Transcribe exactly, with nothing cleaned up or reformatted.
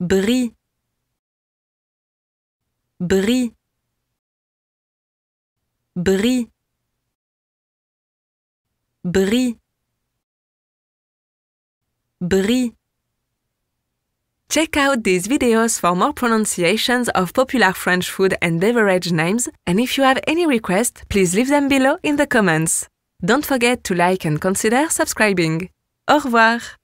Brie, Brie, Brie, Brie, Brie. Check out these videos for more pronunciations of popular French food and beverage names, and if you have any requests, please leave them below in the comments. Don't forget to like and consider subscribing. Au revoir!